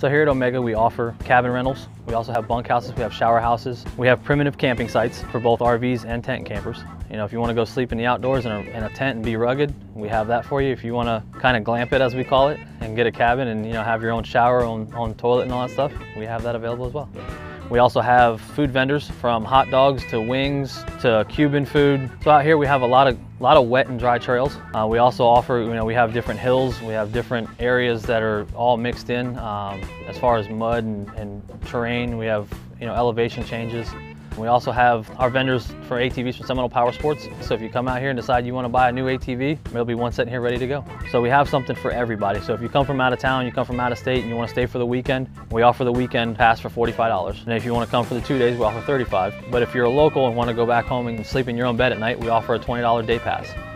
So here at Omega, we offer cabin rentals. We also have bunkhouses, we have shower houses. We have primitive camping sites for both RVs and tent campers. You know, if you want to go sleep in the outdoors in a tent and be rugged, we have that for you. If you want to kind of glamp it, as we call it, and get a cabin and, you know, have your own shower, own toilet and all that stuff, we have that available as well. We also have food vendors, from hot dogs to wings to Cuban food. So out here we have a lot of wet and dry trails. We also offer, you know, we have different hills, we have different areas that are all mixed in as far as mud and terrain. We have, you know, elevation changes. We also have our vendors for ATVs from Seminole Power Sports. So if you come out here and decide you want to buy a new ATV, there'll be one sitting here ready to go. So we have something for everybody. So if you come from out of town, you come from out of state, and you want to stay for the weekend, we offer the weekend pass for $45. And if you want to come for the 2 days, we offer $35. But if you're a local and want to go back home and sleep in your own bed at night, we offer a $20 day pass.